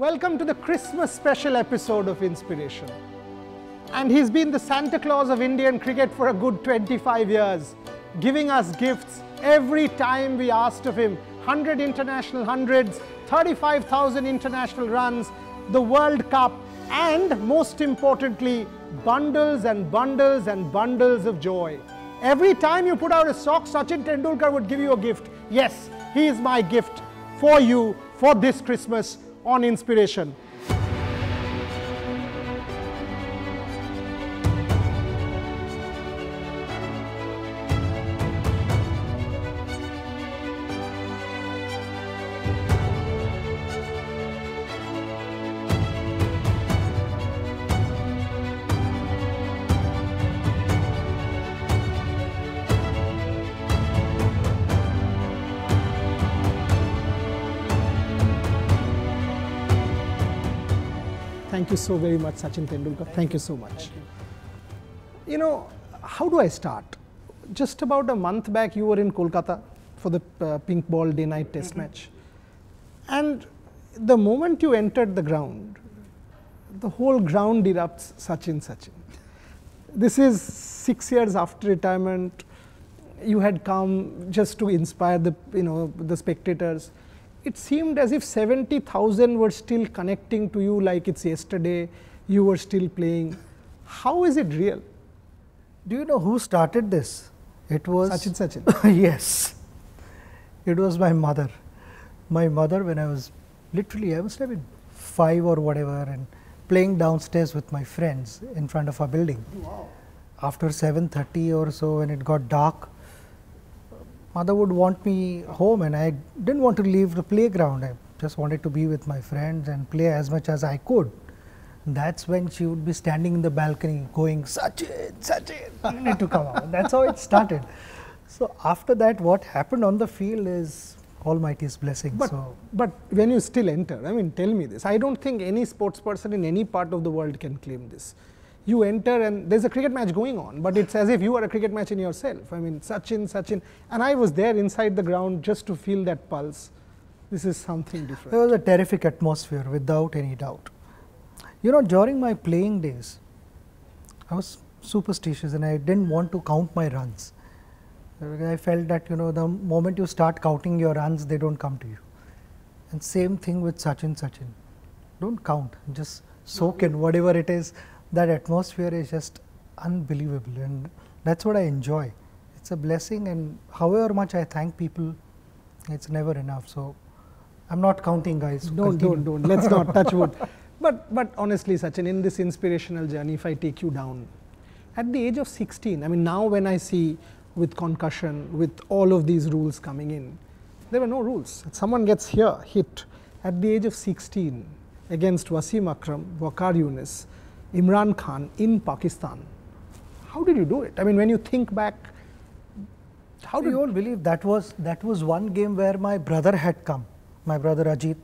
Welcome to the Christmas special episode of Inspiration. And he's been the Santa Claus of Indian cricket for a good 25 years, giving us gifts every time we asked of him. 100 international hundreds, 35,000 international runs, the World Cup, and most importantly, bundles and bundles and bundles of joy. Every time you put out a sock, Sachin Tendulkar would give you a gift. Yes, he is my gift for you for this Christmas on Inspiration. Thank you so very much, Sachin Tendulkar. Thank you so much. You know, how do I start? Just about a month back, you were in Kolkata for the Pink Ball Day-Night Test match. And the moment you entered the ground, the whole ground erupts, Sachin, Sachin. This is 6 years after retirement. You had come just to inspire the spectators. It seemed as if 70,000 were still connecting to you like it's yesterday, you were still playing. How is it real? Do you know who started this? It was Sachin. Yes. It was my mother. My mother, when I was literally, I must have been 5 or whatever, and playing downstairs with my friends in front of our building. Wow. After 7:30 or so, when it got dark, mother would want me home, and I didn't want to leave the playground. I just wanted to be with my friends and play as much as I could. And that's when she would be standing in the balcony going, "Sachin, Sachin, you need to come out." That's how it started. So after that, what happened on the field is Almighty's blessing. But when you still enter, I mean, tell me this. I don't think any sports person in any part of the world can claim this. You enter and there's a cricket match going on, but it's as if you are a cricket match in yourself. I mean, Sachin, Sachin. And I was there inside the ground just to feel that pulse. This is something different. There was a terrific atmosphere, without any doubt. You know, during my playing days, I was superstitious and I didn't want to count my runs. I felt that, you know, the moment you start counting your runs, they don't come to you. And same thing with Sachin, Sachin. Don't count, just soak in whatever it is. That atmosphere is just unbelievable, and that's what I enjoy. It's a blessing, and however much I thank people, it's never enough. So I'm not counting, guys. Don't. Let's not touch wood. But honestly, Sachin, in this inspirational journey, if I take you down, at the age of 16, I mean, now when I see with concussion, with all of these rules coming in, there were no rules. If someone gets hit at the age of 16 against Wasim Akram, Waqar Yunus, Imran Khan in Pakistan. How did you do it? I mean, when you think back, how do you all believe that was one game where my brother had come, my brother Ajit.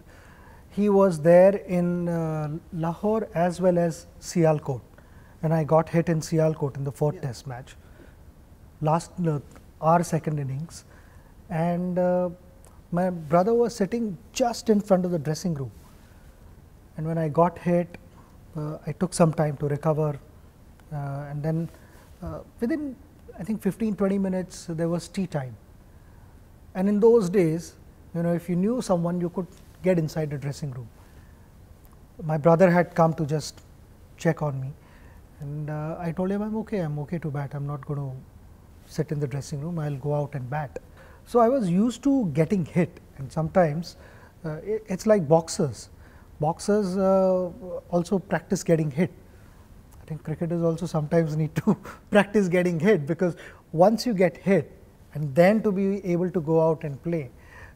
He was there in Lahore as well as Sialkot, and I got hit in Sialkot in the fourth test match, our second innings, and my brother was sitting just in front of the dressing room, and when I got hit, I took some time to recover, and then within, I think, 15-20 minutes, there was tea time. And in those days, you know, if you knew someone, you could get inside the dressing room. My brother had come to just check on me, and I told him, I'm okay to bat. I'm not going to sit in the dressing room. I'll go out and bat. So I was used to getting hit, and sometimes it's like boxers. Boxers also practice getting hit. I think cricketers also sometimes need to practice getting hit, because once you get hit and then to be able to go out and play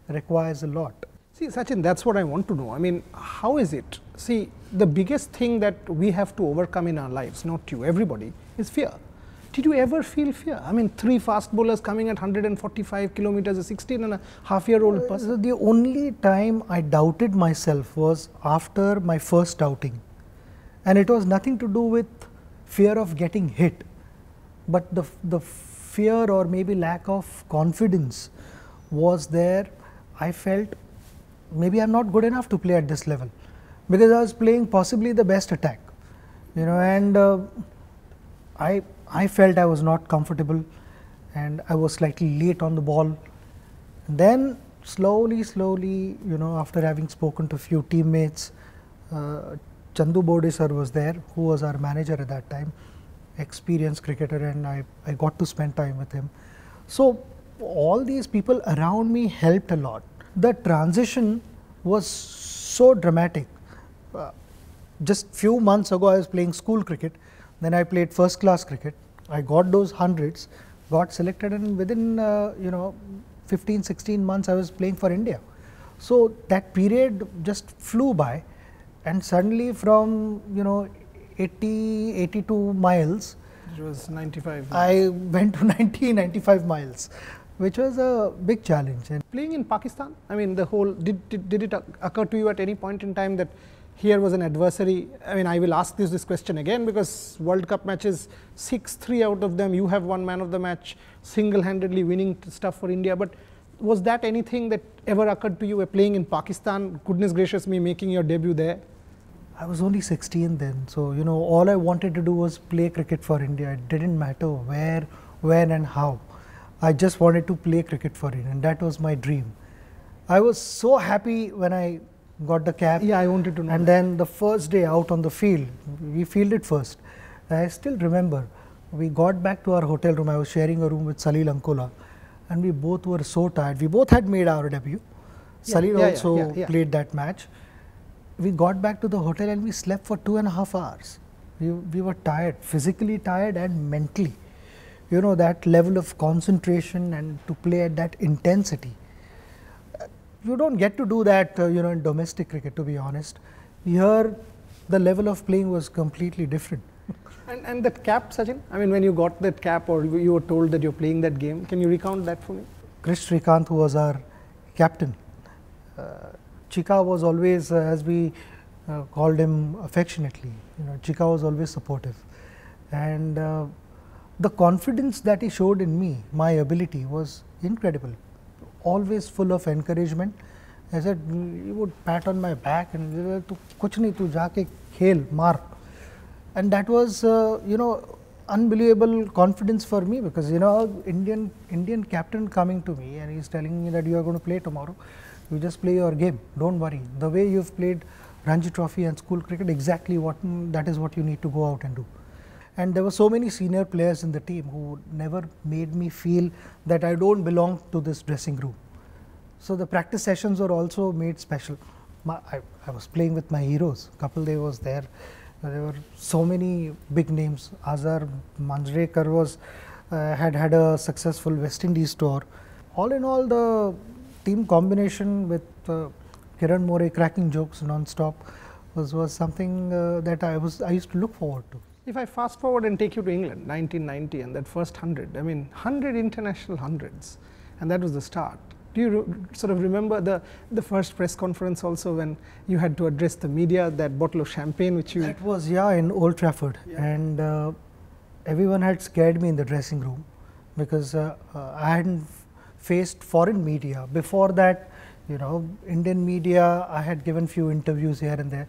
requires a lot. See, Sachin, that's what I want to know. I mean, how is it? See, the biggest thing that we have to overcome in our lives, not you, everybody, is fear. Did you ever feel fear? I mean, 3 fast bowlers coming at 145 kilometers, a 16-and-a-half-year-old person. So the only time I doubted myself was after my first outing. And it was nothing to do with fear of getting hit, but the fear or maybe lack of confidence was there. I felt maybe I'm not good enough to play at this level. because I was playing possibly the best attack, you know, and I felt I was not comfortable and I was slightly late on the ball. And then slowly, you know, after having spoken to a few teammates, Chandu Bodhisar was there, who was our manager at that time, experienced cricketer, and I got to spend time with him. So all these people around me helped a lot. The transition was so dramatic. Just few months ago I was playing school cricket, then I played first class cricket, I got those hundreds, got selected, and within you know, 15-16 months I was playing for India. So that period just flew by, and suddenly from, you know, 82 miles, it was 95 miles. I went to 95 miles, which was a big challenge. And playing in Pakistan, I mean, the whole, did it occur to you at any point in time that here was an adversary? I mean, I will ask this question again, because World Cup matches, 6-3 out of them, you have won man of the match, single-handedly winning stuff for India. But was that anything that ever occurred to you were playing in Pakistan, goodness gracious me, making your debut there? I was only 16 then, so you know, all I wanted to do was play cricket for India. It didn't matter where, when and how. I just wanted to play cricket for India, and that was my dream. I was so happy when I got the cap. Yeah, I wanted to know. And then the first day out on the field, we fielded first. I still remember, we got back to our hotel room, I was sharing a room with Salil Ankola, and we both were so tired. We both had made our debut. Yeah, Salil also played that match. We got back to the hotel and we slept for 2.5 hours. We were tired, physically tired and mentally. You know, that level of concentration and to play at that intensity. You don't get to do that, you know, in domestic cricket, to be honest. Here, the level of playing was completely different. And that cap, Sachin? I mean, when you got that cap or you were told that you're playing that game, can you recount that for me? Krish Srikanth, who was our captain, Chika was always, as we called him affectionately, you know, Chika was always supportive, and the confidence that he showed in me, my ability, was incredible. Always full of encouragement. I said, he would pat on my back and tu kuch nahi, tu jaake khel, maar. And that was, you know, unbelievable confidence for me, because you know, Indian captain coming to me and he's telling me that you are going to play tomorrow. You just play your game, don't worry. The way you've played Ranji Trophy and school cricket, exactly that is what you need to go out and do. And there were so many senior players in the team who never made me feel that I don't belong to this dressing room. So the practice sessions were also made special. I was playing with my heroes. Kapil Dev was there. There were so many big names. Azhar, Manjrekar had a successful West Indies tour. All in all, the team combination with Kiran Morey cracking jokes non-stop was something that I used to look forward to. If I fast forward and take you to England, 1990 and that first 100, I mean 100 international hundreds, and that was the start. Do you sort of remember the first press conference also, when you had to address the media, that bottle of champagne which you... That was, yeah, in Old Trafford, yeah. And everyone had scared me in the dressing room, because I hadn't faced foreign media. Before that, you know, Indian media, I had given few interviews here and there,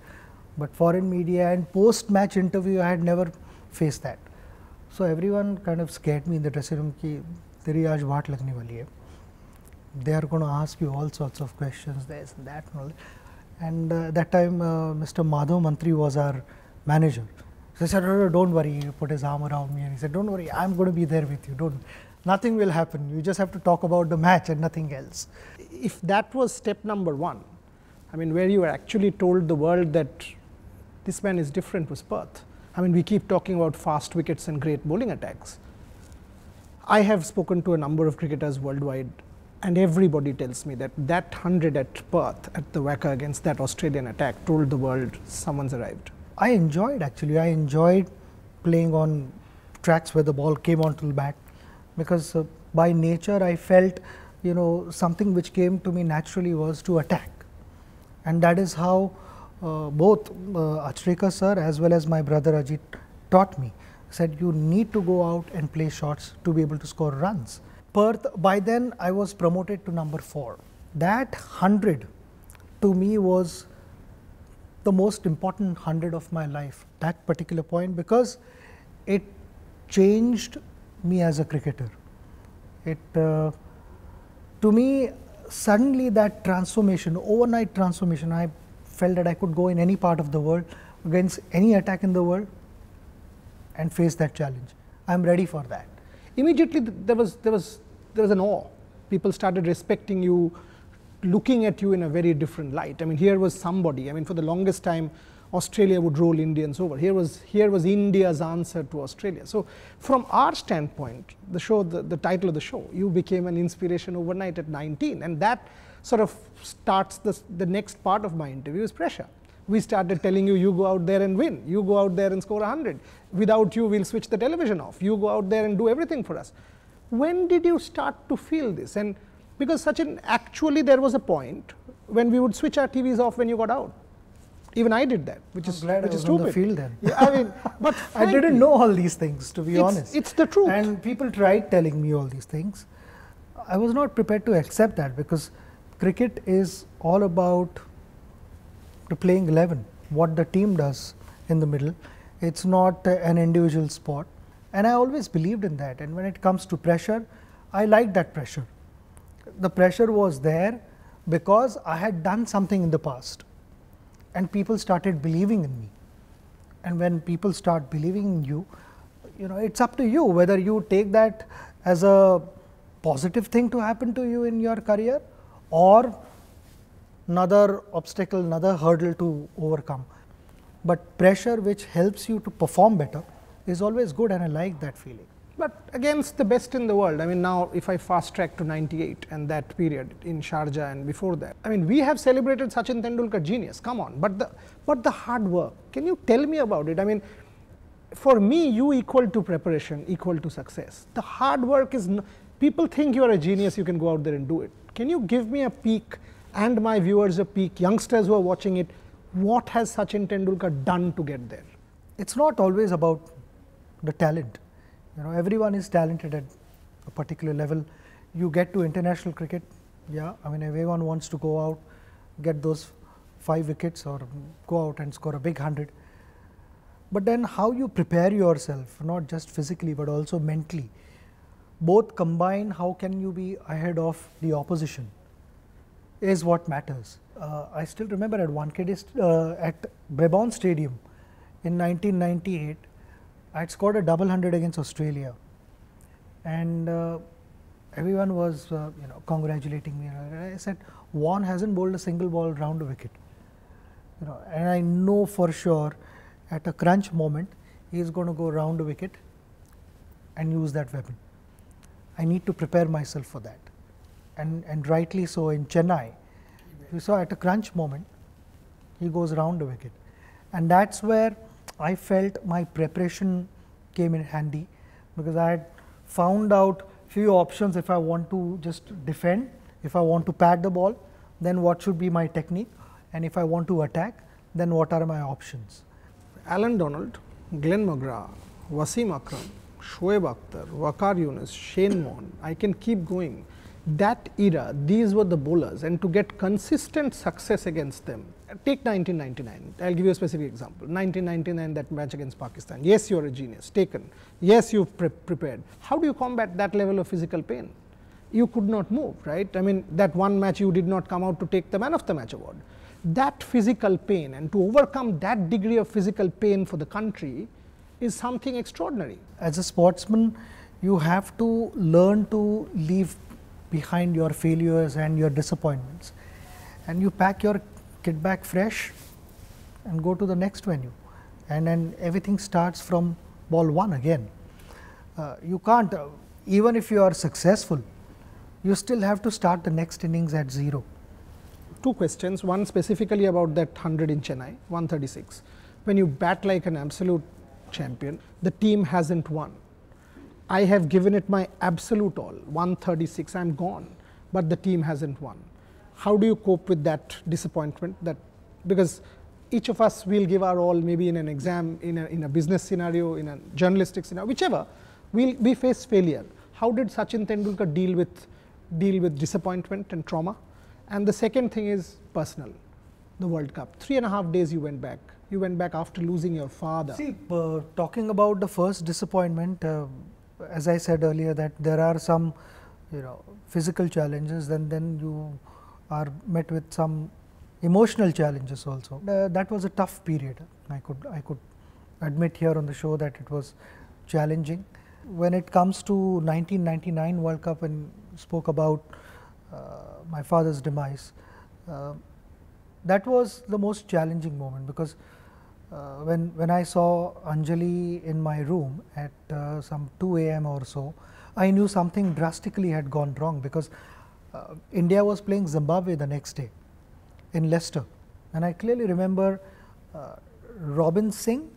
but foreign media and post-match interview, I had never faced that. So everyone kind of scared me in the dressing room, ki teri aaj baat lagni wali hai. They are going to ask you all sorts of questions, this and that. And that time, Mr. Madhav Mantri was our manager. So I said, no, don't worry. He put his arm around me and he said, don't worry, I'm going to be there with you. Don't. Nothing will happen, you just have to talk about the match and nothing else. If that was step number one, I mean, where you were actually told the world that this man is different, was Perth. I mean, we keep talking about fast wickets and great bowling attacks. I have spoken to a number of cricketers worldwide, and everybody tells me that that 100 at Perth, at the WACA against that Australian attack, told the world someone's arrived. I enjoyed, actually, I enjoyed playing on tracks where the ball came onto the bat, because by nature I felt, you know, something which came to me naturally was to attack. And that is how both Achrekar sir as well as my brother Ajit taught me. Said you need to go out and play shots to be able to score runs. Perth, by then I was promoted to number 4. That 100 to me was the most important 100 of my life, that particular point, because it changed me as a cricketer. It, to me, suddenly that transformation, overnight transformation, I felt that I could go in any part of the world, against any attack in the world, and face that challenge. I'm ready for that. Immediately there was an awe. People started respecting you, looking at you in a very different light. I mean, here was somebody. I mean, for the longest time, Australia would roll Indians over. Here was India's answer to Australia. So from our standpoint, the show, the title of the show, you became an inspiration overnight at 19, and that sort of starts the next part of my interview is pressure. We started telling you, you go out there and win. You go out there and score 100. Without you, we'll switch the television off. You go out there and do everything for us. When did you start to feel this? And because Sachin, actually there was a point when we would switch our TVs off when you got out. Even I did that, which is stupid. I'm glad I was on the field then. Yeah, I mean, but I didn't know all these things, to be honest. It's the truth. And people tried telling me all these things. I was not prepared to accept that, because cricket is all about the playing 11, what the team does in the middle. It's not an individual sport. And I always believed in that. And when it comes to pressure, I liked that pressure. The pressure was there because I had done something in the past. And people started believing in me. And when people start believing in you, you know, it's up to you whether you take that as a positive thing to happen to you in your career, or another obstacle, another hurdle to overcome. But pressure which helps you to perform better is always good, and I like that feeling. But against the best in the world, I mean, now if I fast track to 98 and that period in Sharjah and before that, I mean, we have celebrated Sachin Tendulkar genius, come on, but the hard work, can you tell me about it? I mean, for me, you equal to preparation, equal to success. The hard work is, people think you are a genius, you can go out there and do it. Can you give me a peek, and my viewers a peek, youngsters who are watching it, what has Sachin Tendulkar done to get there? It's not always about the talent. You know, everyone is talented at a particular level. You get to international cricket, yeah, I mean, everyone wants to go out, get those 5 wickets or go out and score a big 100. But then how you prepare yourself, not just physically but also mentally, both combined, how can you be ahead of the opposition, is what matters. I still remember at Brabourne Stadium in 1998, I had scored a double 100 against Australia, and everyone was you know, congratulating me. And I said, Warne hasn't bowled a single ball round a wicket, you know, and I know for sure at a crunch moment he is going to go round a wicket and use that weapon. I need to prepare myself for that, and rightly so. In Chennai, you saw at a crunch moment he goes round a wicket, and that's where I felt my preparation came in handy, because I had found out few options. If I want to just defend, if I want to pad the ball, then what should be my technique, and if I want to attack, then what are my options. Alan Donald, Glenn McGrath, Wasim Akram, Shoaib Akhtar, Waqar Yunus, Shane Warne, I can keep going. That era, these were the bowlers, and to get consistent success against them, take 1999, I'll give you a specific example, 1999, that match against Pakistan, yes, you're a genius, taken, yes, you've prepared. How do you combat that level of physical pain? You could not move, right? I mean, that one match you did not come out to take the man of the match award. That physical pain, and to overcome that degree of physical pain for the country is something extraordinary. As a sportsman, you have to learn to leave behind your failures and your disappointments, and you pack your kit bag fresh and go to the next venue, and then everything starts from ball 1 again. You can't, even if you are successful, you still have to start the next innings at 0. Two questions, one specifically about that 100 in Chennai, 136. When you bat like an absolute champion, the team hasn't won. I have given it my absolute all, 136, I'm gone, but the team hasn't won. How do you cope with that disappointment? That, because each of us will give our all, maybe in an exam, in a business scenario, in a journalistic scenario, whichever, we face failure. How did Sachin Tendulkar deal with disappointment and trauma? And the second thing is personal. the World Cup. 3.5 days you went back. You went back after losing your father. See, talking about the first disappointment, as I said earlier, that there are some, you know, physical challenges, and then you are met with some emotional challenges also. That was a tough period. I could admit here on the show that it was challenging. When it comes to 1999 World Cup, and spoke about my father's demise, that was the most challenging moment, because when I saw Anjali in my room at some 2 a.m. or so, I knew something drastically had gone wrong, because India was playing Zimbabwe the next day in Leicester, and I clearly remember Robin Singh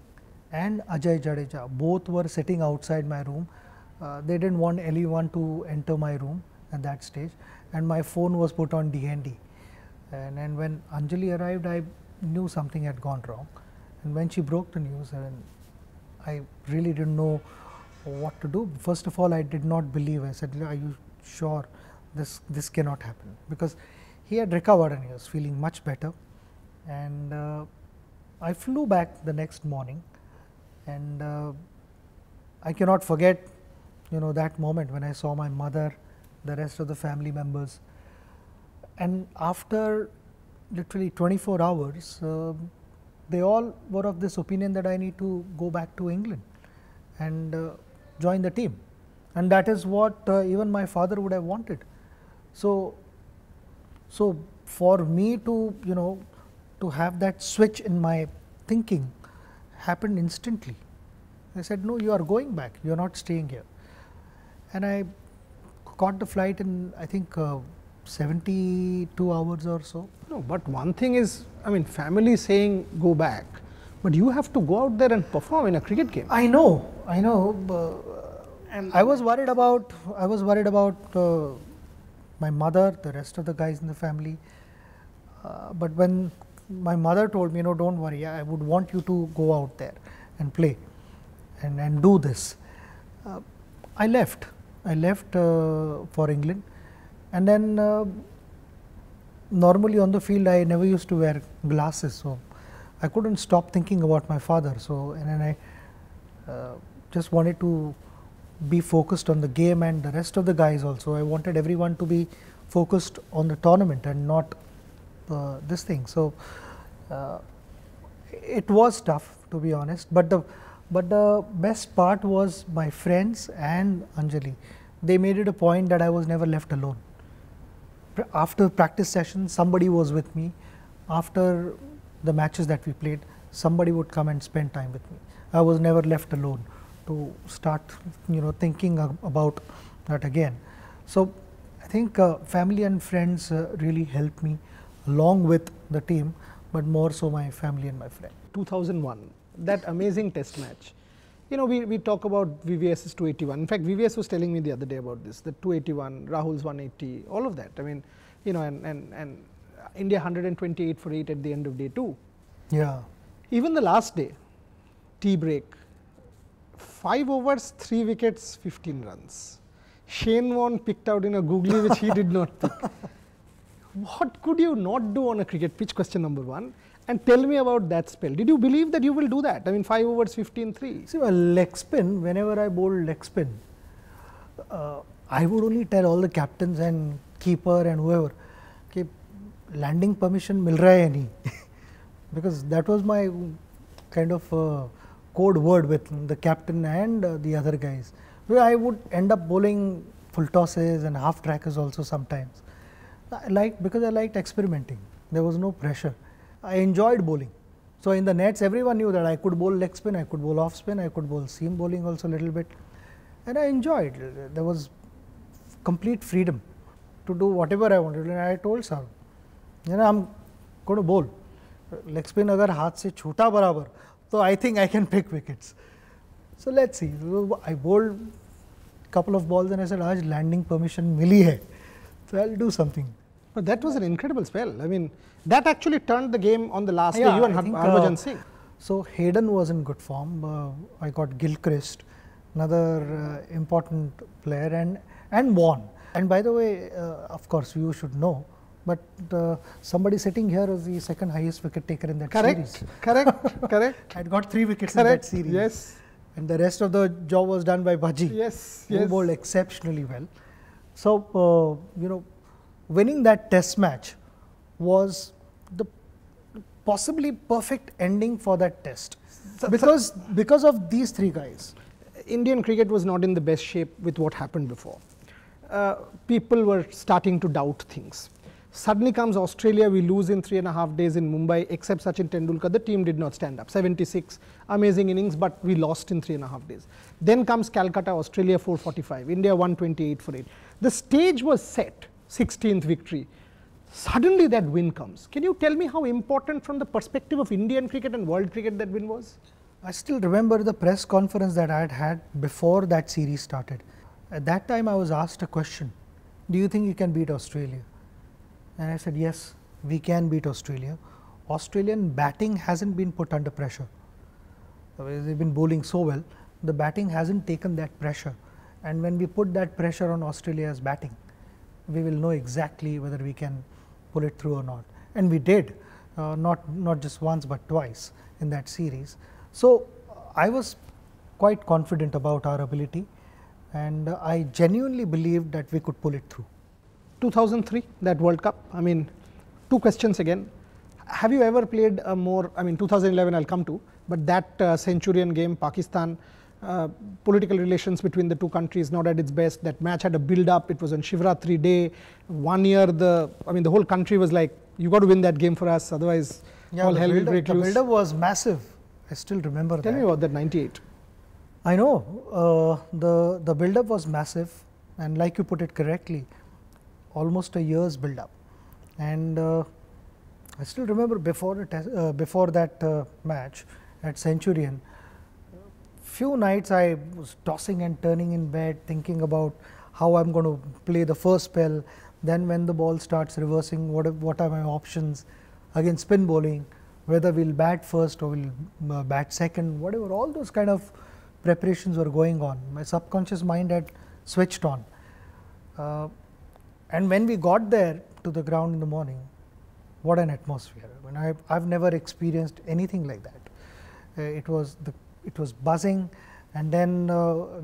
and Ajay Jadeja, both were sitting outside my room. They didn't want anyone to enter my room at that stage, and my phone was put on DND. And when Anjali arrived, I knew something had gone wrong. And when she broke the news, I really didn't know what to do. First of all, I did not believe. I said, "Are you sure this cannot happen?" Because he had recovered and he was feeling much better. And I flew back the next morning, and I cannot forget, you know, that moment when I saw my mother, the rest of the family members. And after literally 24 hours, they all were of this opinion that I need to go back to England and join the team. And that is what even my father would have wanted. So for me to, you know, to have that switch in my thinking happened instantly. They said, "No, you are going back, you are not staying here." And I caught the flight in, I think, 72 hours or so. No, but one thing is, I mean, family saying go back, but you have to go out there and perform in a cricket game. I know. And I was worried about my mother, the rest of the guys in the family. But when my mother told me, "No, don't worry, I would want you to go out there and play and do this," I left for England. And then normally on the field, I never used to wear glasses, so I couldn't stop thinking about my father. So, and then I just wanted to be focused on the game, and the rest of the guys also. I wanted everyone to be focused on the tournament and not this thing. So, it was tough, to be honest. But the best part was my friends and Anjali. They made it a point that I was never left alone. After practice session, somebody was with me. After the matches that we played, somebody would come and spend time with me. I was never left alone to start, you know, thinking about that again. So I think family and friends really helped me, along with the team, but more so my family and my friend. 2001, that amazing test match. You know, we talk about VVS's 281. In fact, VVS was telling me the other day about this, the 281, Rahul's 180, all of that. I mean, you know, and India 128 for 8 at the end of day 2. Yeah. Even the last day, tea break, 5 overs, 3 wickets, 15 runs. Shane Warne picked out in a googly which he did not pick. What could you not do on a cricket pitch, question number one? And tell me about that spell. Did you believe that you will do that? I mean, 5 overs, 15-3. See, a leg spin, whenever I bowled leg spin, I would only tell all the captains and keeper and whoever, okay, landing permission mil raha hai nahi. Because that was my kind of code word with the captain and the other guys. So I would end up bowling full tosses and half trackers also sometimes. Because I liked experimenting. There was no pressure. I enjoyed bowling. So in the nets, everyone knew that I could bowl leg spin, I could bowl off spin, I could bowl seam bowling also a little bit. And I enjoyed. There was complete freedom to do whatever I wanted. And I told Sarah, you know, I'm going to bowl. Leg spin agar haath se chhota barabar, so I think I can pick wickets. So let's see. So I bowled a couple of balls and I said, "Aaj landing permission mili hai. So I'll do something." But that was an incredible spell. I mean, that actually turned the game on the last day. You and Harbhajan Singh. So Hayden was in good form. I got Gilchrist, another important player, and Warne. And by the way, of course, you should know But somebody sitting here is the second highest wicket taker in that series. Correct. I'd got 3 wickets in that series. Yes. And the rest of the job was done by Bhaji. Yes. Who bowled exceptionally well. So, you know, winning that test match was the possibly perfect ending for that test. Because of these 3 guys. Indian cricket was not in the best shape with what happened before. People were starting to doubt things. Suddenly comes Australia, we lose in 3.5 days in Mumbai, except Sachin Tendulkar, the team did not stand up. 76, amazing innings, but we lost in 3.5 days. Then comes Calcutta, Australia 445, India 128 for 8. The stage was set, 16th victory. Suddenly that win comes. Can you tell me how important from the perspective of Indian cricket and world cricket that win was? I still remember the press conference that I had had before that series started. At that time I was asked a question, do you think you can beat Australia? And I said, yes, we can beat Australia. Australian batting hasn't been put under pressure. They've been bowling so well, the batting hasn't taken that pressure. And when we put that pressure on Australia's batting, we will know exactly whether we can pull it through or not. And we did, not just once but twice in that series. So I was quite confident about our ability and I genuinely believed that we could pull it through. 2003, that World Cup, I mean, 2 questions again. Have you ever played a more, I mean 2011 I'll come to, but that Centurion game, Pakistan, political relations between the 2 countries not at its best, that match had a build up, it was on Shivratri day, 1 year the whole country was like, you got to win that game for us, otherwise all hell will break loose. The build up was massive, I still remember that. Tell me about that 98. I know, the build up was massive and like you put it correctly, almost a year's build up, and I still remember before that match at Centurion, few nights I was tossing and turning in bed thinking about how I'm going to play the first spell, then when the ball starts reversing, what are my options against spin bowling, whether we'll bat first or we'll bat second, whatever, all those kind of preparations were going on. My subconscious mind had switched on. And when we got there to the ground in the morning, what an atmosphere. I mean, I've never experienced anything like that. It was buzzing, and then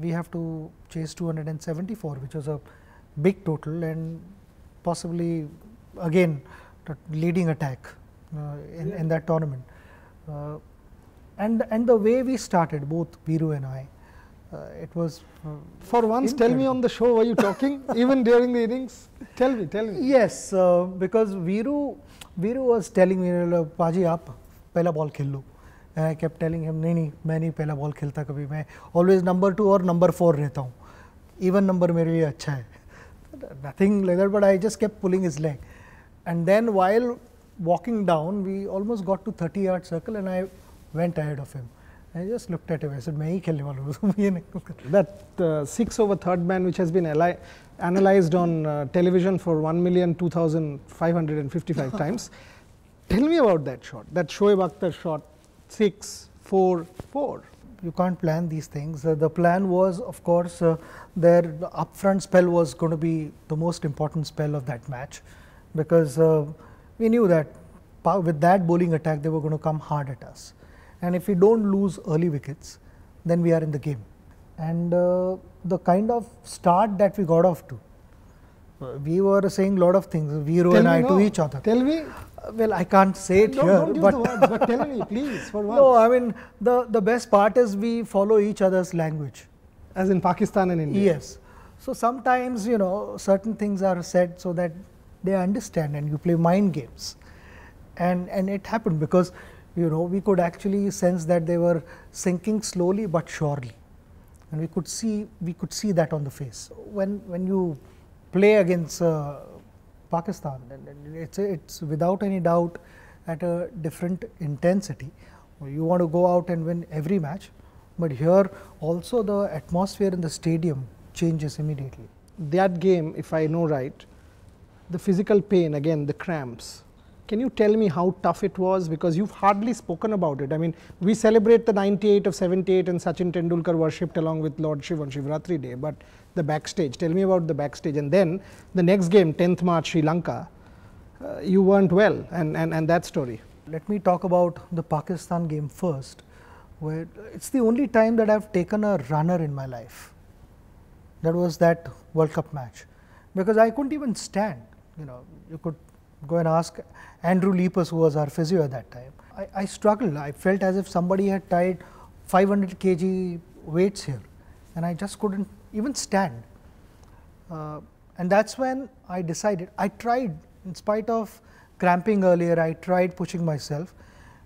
we have to chase 274, which was a big total and possibly again leading attack in that tournament. And the way we started, both Viru and I, it was for once. Tell me on the show, were you talking even during the innings? Tell me. Yes, because Viru was telling me, Paji, aap pehla ball khel lo. And I kept telling him, nahi, main nahi pehla ball khelta kabhi. Main always number 2 or number 4 rehta hu. Even number mere liye acha hai. Nothing like that, but I just kept pulling his leg. And then while walking down, we almost got to 30-yard circle, and I went ahead of him. I just looked at him, I said, main hi khelne wala hu. That 6 over third man which has been analyzed on television for 1,002,555 times. Tell me about that shot, that Shoaib Akhtar shot, 6-4-4. You can't plan these things. The plan was, of course, their upfront spell was going to be the most important spell of that match, because we knew that with that bowling attack they were going to come hard at us. And if we don't lose early wickets, then we are in the game. And the kind of start that we got off to, we were saying a lot of things, Viru and I to each other. Tell me. Well, I can't say it here, but, words, but tell me, please, for once. No, I mean, the best part is we follow each other's language. As in Pakistan and India. Yes. So sometimes, you know, certain things are said so that they understand and you play mind games. And it happened because, you know, we could actually sense that they were sinking slowly but surely, and we could see that on the face. When you play against Pakistan, it's without any doubt at a different intensity. You want to go out and win every match, but here also the atmosphere in the stadium changes immediately. That game, if I know right, the physical pain again, the cramps. Can you tell me how tough it was? Because you've hardly spoken about it. I mean, we celebrate the 98 of 78 and Sachin Tendulkar worshipped along with Lord Shiv on Shivratri day, but the backstage, tell me about the backstage. And then the next game, 10th March, Sri Lanka, you weren't well, and that story. Let me talk about the Pakistan game first, where it's the only time that I've taken a runner in my life. That was that World Cup match, because I couldn't even stand. You know, you could go and ask Andrew Lepus, who was our physio at that time. I struggled. I felt as if somebody had tied 500 kg weights here, and I just couldn't even stand. And that's when I decided. I tried, in spite of cramping earlier, I tried pushing myself,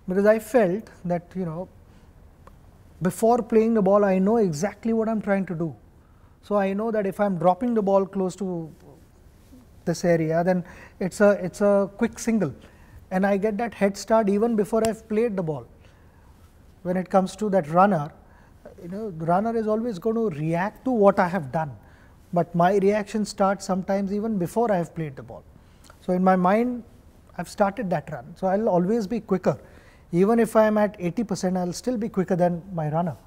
because I felt that, you know, before playing the ball, I know exactly what I'm trying to do. So I know that if I'm dropping the ball close to this area, then it's a quick single, and I get that head start even before I've played the ball. When it comes to that runner, you know, the runner is always going to react to what I have done, but my reaction starts sometimes even before I have played the ball. So in my mind, I've started that run, so I'll always be quicker. Even if I'm at 80%, I'll still be quicker than my runner,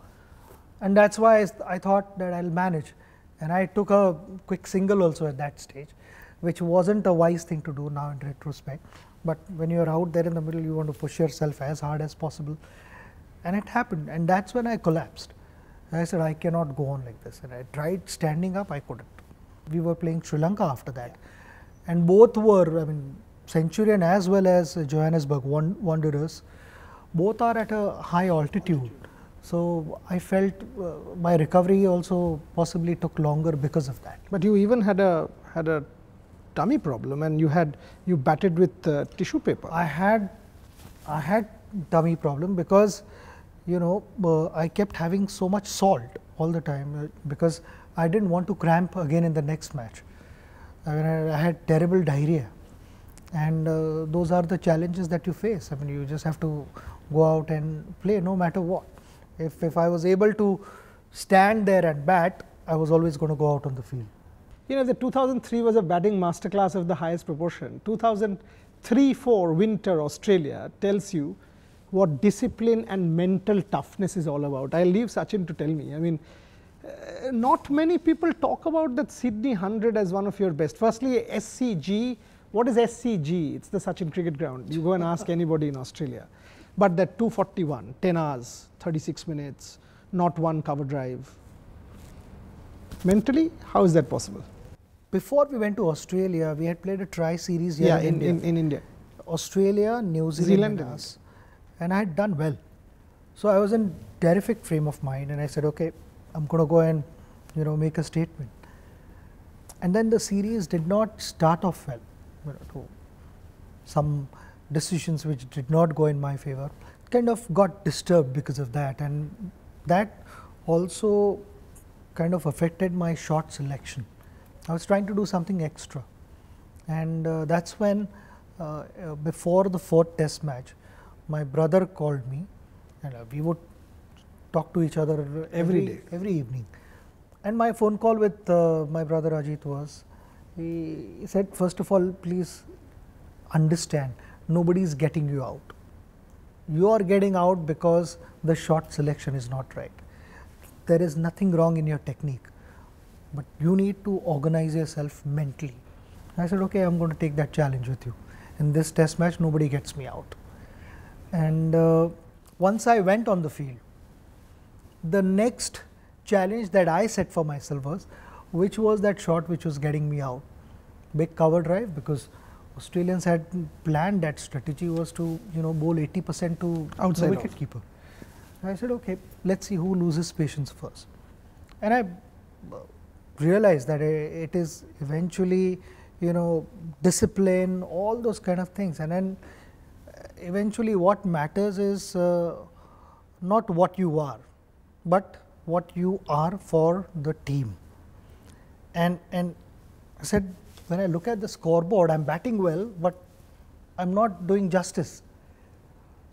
and that's why I thought that I'll manage. And I took a quick single also at that stage, which wasn't a wise thing to do now in retrospect. But when you're out there in the middle, you want to push yourself as hard as possible. And it happened, and that's when I collapsed. I said, I cannot go on like this. And I tried standing up, I couldn't. We were playing Sri Lanka after that. And both were, I mean, Centurion as well as Johannesburg Wanderers, both are at a high altitude. So I felt my recovery also possibly took longer because of that. But you even had a tummy problem, and you batted with tissue paper. I had tummy problem because, you know, I kept having so much salt all the time because I didn't want to cramp again in the next match. I mean, I had terrible diarrhea, and those are the challenges that you face. I mean, you just have to go out and play no matter what. If I was able to stand there and bat, I was always going to go out on the field. You know, the 2003 was a batting masterclass of the highest proportion. 2003-04 winter Australia tells you what discipline and mental toughness is all about. I'll leave Sachin to tell me. I mean, not many people talk about that Sydney 100 as one of your best. Firstly, SCG. What is SCG? It's the Sachin Cricket Ground. You go and ask anybody in Australia. But that 241, 10 hours, 36 minutes, not one cover drive. Mentally, how is that possible? Before we went to Australia, we had played a tri-series here in India. Australia, New Zealand, and I had done well. So I was in terrific frame of mind, and I said, okay, I'm going to go and, you know, make a statement. And then the series did not start off well. You know, some decisions which did not go in my favor kind of got disturbed because of that, and that also kind of affected my shot selection. I was trying to do something extra, and that's when before the fourth test match, my brother called me, and we would talk to each other every evening. And my phone call with my brother Ajit was, he said, first of all, please understand, nobody is getting you out. You are getting out because the shot selection is not right. There is nothing wrong in your technique, but you need to organize yourself mentally. I said, okay, I'm going to take that challenge with you. In this test match, nobody gets me out. And once I went on the field, the next challenge that I set for myself was, which was that shot which was getting me out. Big cover drive, because Australians had planned that strategy was to, you know, bowl 80% to outside the wicketkeeper. I said, okay, let's see who loses patience first. And I realized that it is eventually, you know, discipline, all those kind of things. And then eventually what matters is not what you are, but what you are for the team. And I said, when I look at the scoreboard, I'm batting well, but I'm not doing justice.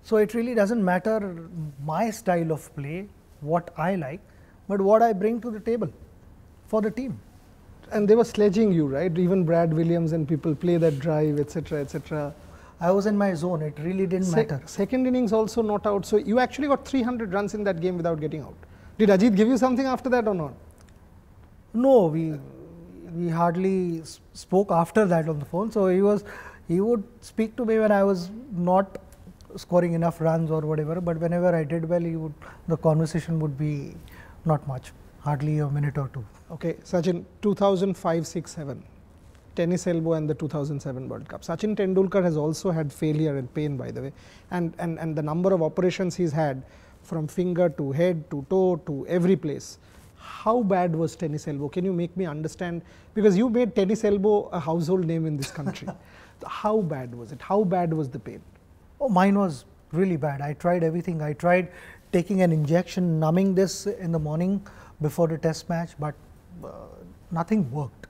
So it really doesn't matter my style of play, what I like, but what I bring to the table for the team. And they were sledging you, right? Even Brad Williams and people play that drive, etc., etc. I was in my zone. It really didn't matter. Second innings also not out. So you actually got 300 runs in that game without getting out. Did Ajit give you something after that or not? No, we hardly spoke after that on the phone. So he was he would speak to me when I was not scoring enough runs or whatever, but whenever I did well, he would, the conversation would be not much, hardly a minute or two. Okay, Sachin, 2005, 6, 7, tennis elbow and the 2007 World Cup. Sachin Tendulkar has also had failure and pain, by the way, and the number of operations he's had, from finger to head to toe to every place. How bad was tennis elbow? Can you make me understand? Because you made tennis elbow a household name in this country. How bad was it? How bad was the pain? Oh, mine was really bad. I tried everything. I tried taking an injection, numbing this in the morning before the test match, but nothing worked.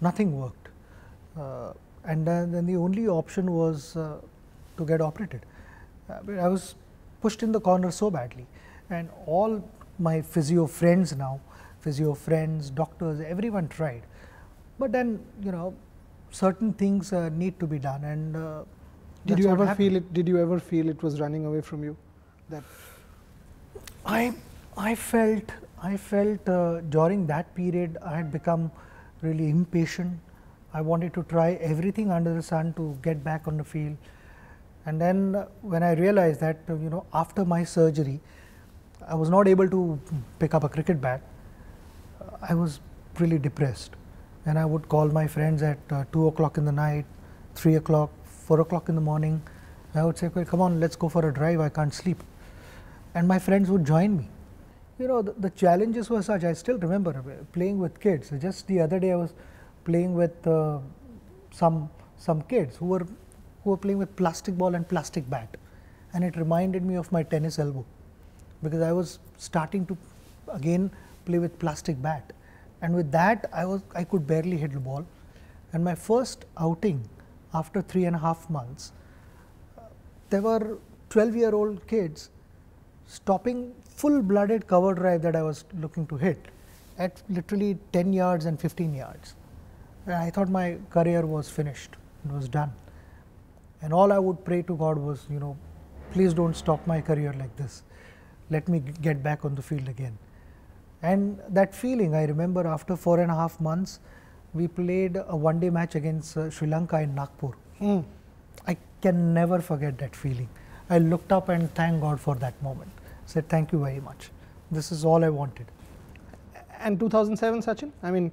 Nothing worked. And then the only option was to get operated. I was pushed in the corner so badly, and all my physio friends now, physio friends, doctors, everyone tried. But then, you know, certain things need to be done, and did you ever feel it? Did you ever feel it was running away from you? That I felt during that period I had become really impatient. I wanted to try everything under the sun to get back on the field. And then when I realized that, you know, after my surgery, I was not able to pick up a cricket bat, I was really depressed. And I would call my friends at 2 o'clock in the night, 3 o'clock, 4 o'clock in the morning. I would say, come on, let's go for a drive, I can't sleep. And my friends would join me. You know, the challenges were such. I still remember playing with kids. Just the other day I was playing with some kids who were playing with plastic ball and plastic bat, and it reminded me of my tennis elbow, because I was starting to again play with plastic bat, and with that I could barely hit the ball. And my first outing after 3.5 months, there were 12-year-old kids stopping full-blooded cover drive that I was looking to hit at literally 10 yards and 15 yards. And I thought my career was finished, it was done. And all I would pray to God was, you know, please don't stop my career like this. Let me get back on the field again. And that feeling, I remember after 4.5 months, we played a one-day match against Sri Lanka in Nagpur. Mm. I can never forget that feeling. I looked up and thanked God for that moment. I said, thank you very much. This is all I wanted. And 2007, Sachin, I mean,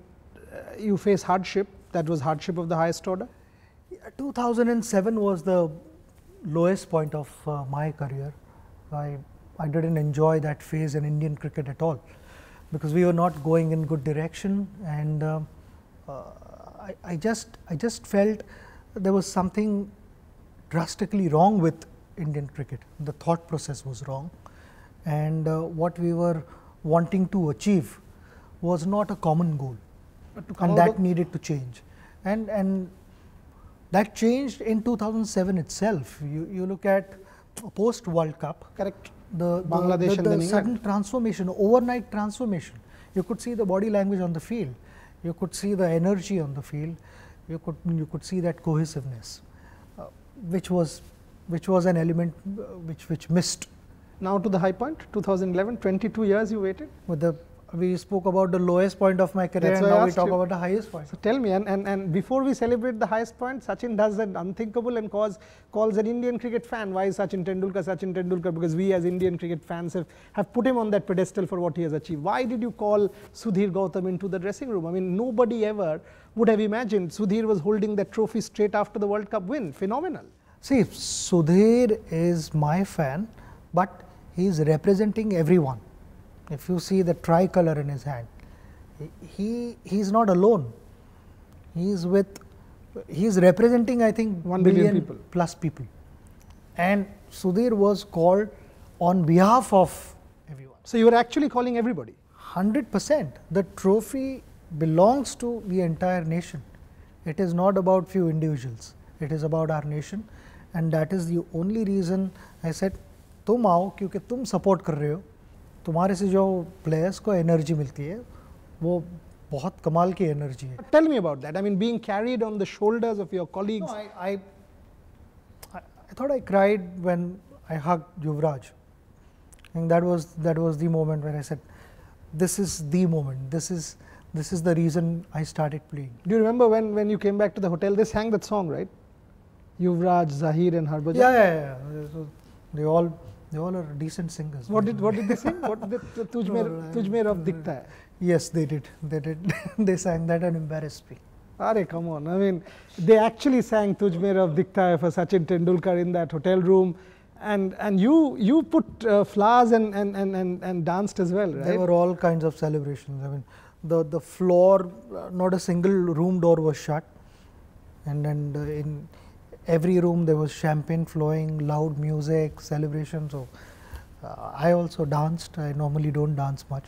you face hardship. That was hardship of the highest order. 2007 was the lowest point of my career. I didn't enjoy that phase in Indian cricket at all, because we were not going in good direction, and I just felt there was something drastically wrong with Indian cricket. The thought process was wrong, and what we were wanting to achieve was not a common goal, and that needed to change. And that changed in 2007 itself. You look at post World Cup, correct? The sudden transformation, overnight transformation. You could see the body language on the field. You could see the energy on the field. You could see that cohesiveness, which was an element which missed. Now to the high point, 2011. 22 years you waited. With the we spoke about the lowest point of my career, and now we talk about the highest point. So tell me, and before we celebrate the highest point, Sachin does an unthinkable and calls an Indian cricket fan. Why is Sachin Tendulkar Sachin Tendulkar? Because we as Indian cricket fans have put him on that pedestal for what he has achieved. Why did you call Sudhir Gautam into the dressing room? I mean, nobody ever would have imagined Sudhir was holding that trophy straight after the World Cup win. Phenomenal. See, Sudhir is my fan, but he is representing everyone. If you see the tricolor in his hand, he's not alone. He's representing, I think, 1 billion people. Plus people. And Sudhir was called on behalf of everyone. So you were actually calling everybody? 100%. The trophy belongs to the entire nation. It is not about few individuals. It is about our nation, and that is the only reason I said, "Tum aao, kyunki tum support kar rahe ho." तुम्हारे से जो players को energy मिलती है, वो बहुत कमाल की energy है. Tell me about that. I mean, being carried on the shoulders of your colleagues. No, I thought I cried when I hugged Yuvraj, and that was the moment when I said, "This is the moment. This is the reason I started playing." Do you remember when you came back to the hotel? They sang that song, right? Yuvraj, Zahir and Harbhajan. Yeah. So they all are decent singers. What did they sing? What did they, Tujhme Rab Dikhta Hai? Yes, they did. They sang that and embarrassed me. Arey, come on. I mean, they actually sang Tujhme Rab Dikhta Hai for Sachin Tendulkar in that hotel room. And you put flowers and danced as well, right? There were all kinds of celebrations. I mean, the floor, not a single room door was shut, and in every room there was champagne flowing, loud music, celebration. So I also danced. I normally don't dance much,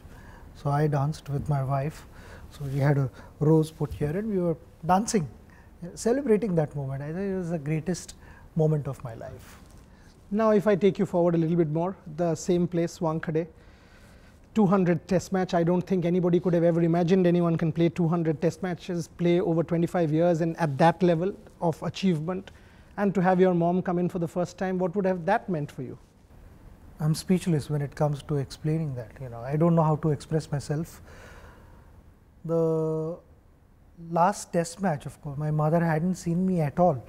so I danced with my wife. So we had a rose put here, and we were dancing, celebrating that moment. I think it was the greatest moment of my life. Now, if I take you forward a little bit more, the same place, Wankhede, 200 test match. I don't think anybody could have ever imagined anyone can play 200 test matches, play over 25 years and at that level of achievement. And to have your mom come in for the first time, what would have that meant for you? I'm speechless when it comes to explaining that. You know, I don't know how to express myself. The last test match, of course, my mother hadn't seen me at all.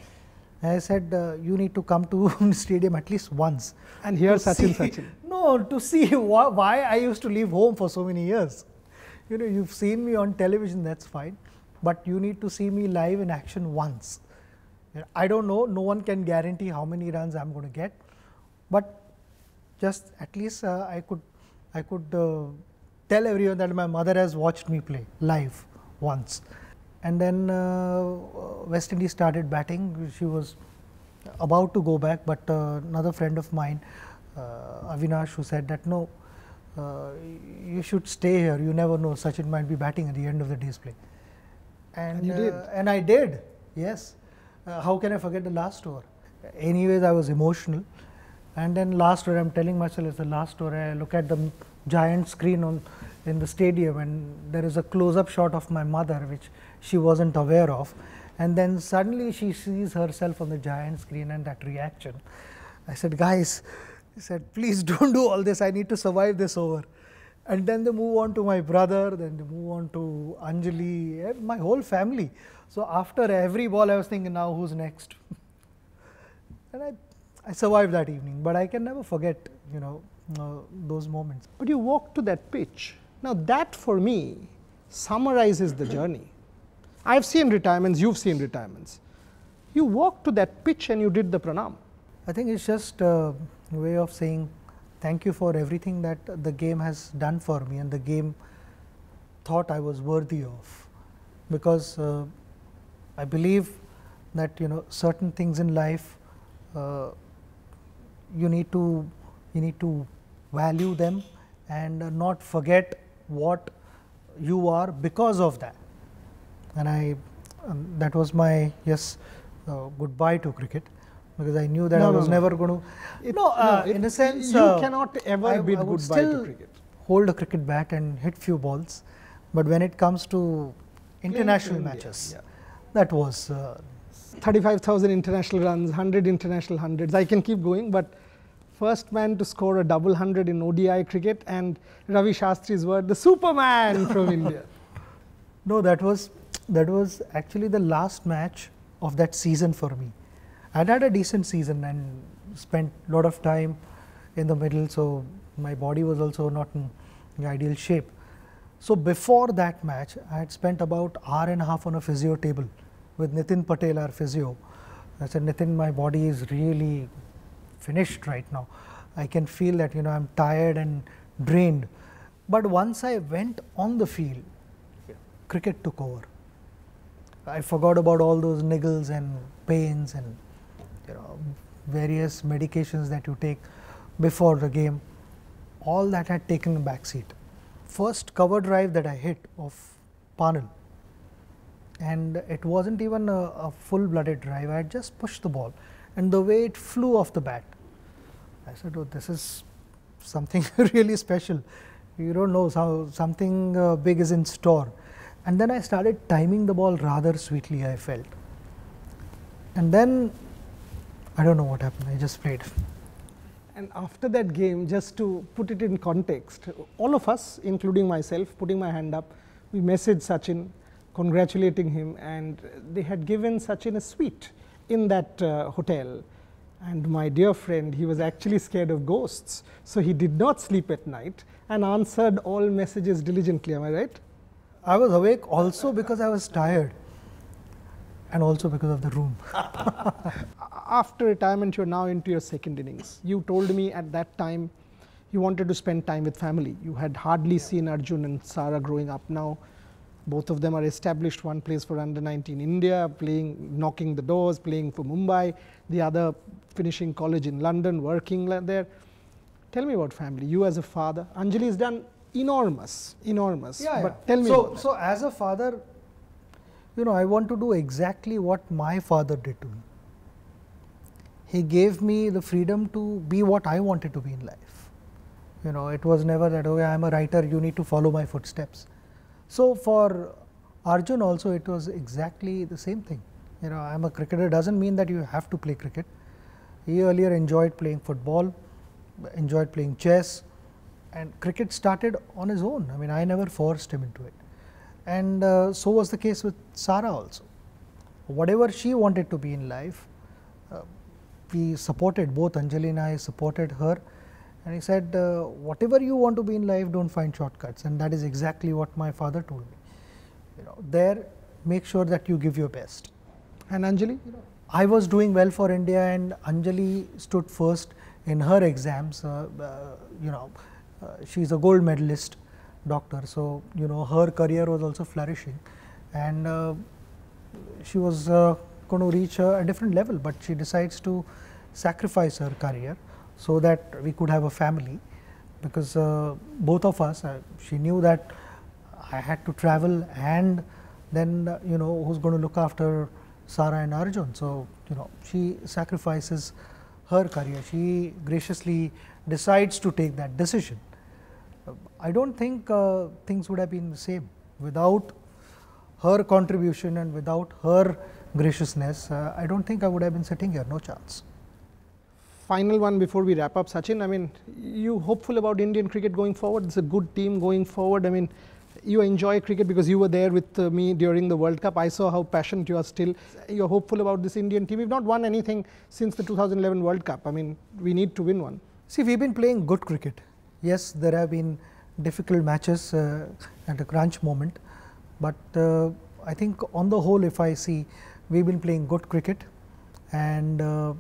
I said, you need to come to the stadium at least once. And hear Sachin. No, to see why I used to leave home for so many years. You know, you've seen me on television, that's fine. But you need to see me live in action once. I don't know, no one can guarantee how many runs I'm going to get. But just at least I could tell everyone that my mother has watched me play live once. And then West Indies started batting. She was about to go back, but another friend of mine, Avinash, who said that, no, you should stay here. You never know, Sachin might be batting at the end of the day's play. And you did. And I did, yes. How can I forget the last over? Anyways, I was emotional. And then last over, I'm telling myself it's the last over. I look at the giant screen in the stadium, and there is a close-up shot of my mother, which she wasn't aware of, and then suddenly she sees herself on the giant screen and that reaction. I said, guys, I said, please don't do all this, I need to survive this over. And then they move on to my brother, then they move on to Anjali, my whole family. So after every ball I was thinking, now who's next? And I survived that evening, but I can never forget, you know, those moments. But you walked to that pitch. Now that for me summarizes the journey. I've seen retirements, you've seen retirements. You walked to that pitch and you did the pranam. I think it's just a way of saying thank you for everything that the game has done for me and the game thought I was worthy of. Because I believe that, you know, certain things in life, you need to value them and not forget what you are because of that. And that was my goodbye to cricket, because I knew that I was never going to. In a sense, you cannot ever bid goodbye to cricket. Hold a cricket bat and hit few balls, but when it comes to international matches, that was 35,000 international runs, 100 international hundreds. I can keep going, but. First man to score a double hundred in ODI cricket, and Ravi Shastri's word, the Superman from India. No, that was actually the last match of that season for me. I'd had a decent season and spent a lot of time in the middle, so my body was also not in ideal shape. So before that match, I had spent about an hour and a half on a physio table with Nitin Patel, our physio. I said, Nitin, my body is really finished right now. I can feel that, you know, I'm tired and drained. But once I went on the field, cricket took over. I forgot about all those niggles and pains and, you know, various medications that you take before the game. All that had taken a back seat. First cover drive that I hit of Panel, and it wasn't even a full-blooded drive. I had just pushed the ball. And the way it flew off the bat, I said, oh, this is something really special. You don't know, how something big is in store. And then I started timing the ball rather sweetly, I felt. And then, I don't know what happened, I just played. And after that game, just to put it in context, all of us, including myself, putting my hand up, we messaged Sachin, congratulating him, and they had given Sachin a sweet. in that hotel. And my dear friend, he was actually scared of ghosts, so he did not sleep at night and answered all messages diligently. Am I right? I was awake also because I was tired and also because of the room. After retirement, you're now into your second innings. You told me at that time you wanted to spend time with family. You had hardly seen Arjun and Sarah growing up. Now both of them are established. One plays for under-19 India, knocking the doors, playing for Mumbai. The other finishing college in London, working there. Tell me about family. You as a father, Anjali has done enormous. Yeah, but tell me. So as a father, you know, I want to do exactly what my father did to me. He gave me the freedom to be what I wanted to be in life. You know, it was never that, okay, I'm a writer, you need to follow my footsteps. So for Arjun also it was exactly the same thing. You know, I'm a cricketer doesn't mean that you have to play cricket. He earlier enjoyed playing football, enjoyed playing chess, and cricket started on his own. I mean, I never forced him into it. And so was the case with Sarah also. Whatever she wanted to be in life, we supported, both Anjali and I supported her. And he said, whatever you want to be in life, don't find shortcuts. And that is exactly what my father told me. You know, there, make sure that you give your best. And Anjali? You know, I was doing well for India and Anjali stood first in her exams. You know, she's a gold medalist doctor. So, you know, her career was also flourishing. And she was going to reach a different level, but she decides to sacrifice her career so that we could have a family, because both of us, she knew that I had to travel and then, you know, who's going to look after Sarah and Arjun. So, you know, she sacrifices her career. She graciously decides to take that decision. I don't think things would have been the same without her contribution and without her graciousness. I don't think I would have been sitting here, no chance. Final one before we wrap up, Sachin. I mean, you hopeful about Indian cricket going forward? It's a good team going forward. I mean, you enjoy cricket because you were there with me during the World Cup. I saw how passionate you are still. You're hopeful about this Indian team. We've not won anything since the 2011 World Cup. I mean, we need to win one. See, we've been playing good cricket. Yes, there have been difficult matches at a crunch moment. But I think on the whole, if I see, we've been playing good cricket. And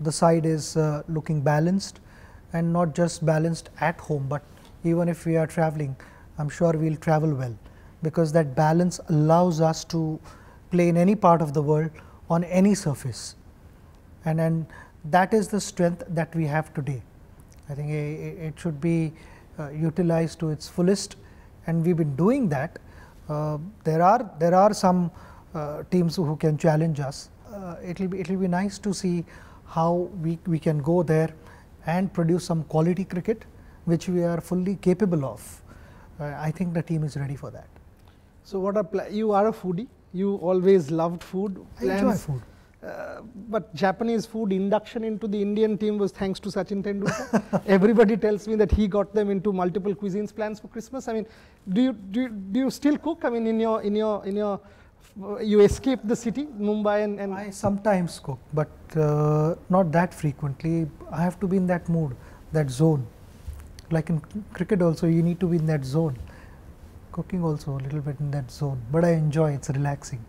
the side is looking balanced, and not just balanced at home, but even if we are traveling, I'm sure we'll travel well, because that balance allows us to play in any part of the world on any surface. And that is the strength that we have today. I think it should be utilized to its fullest, and we've been doing that. There are some teams who can challenge us. It'll be nice to see how we can go there and produce some quality cricket, which we are fully capable of. I think the team is ready for that. So what are you are a foodie? You always loved food. I enjoy food. But Japanese food induction into the Indian team was thanks to Sachin Tendulkar. Everybody tells me that he got them into multiple cuisines plans for Christmas. I mean, do you still cook? I mean, in your you escape the city, Mumbai, and I sometimes cook, but not that frequently. I have to be in that mood, that zone. Like in cricket also, you need to be in that zone. Cooking also a little bit in that zone, but I enjoy it. It's relaxing.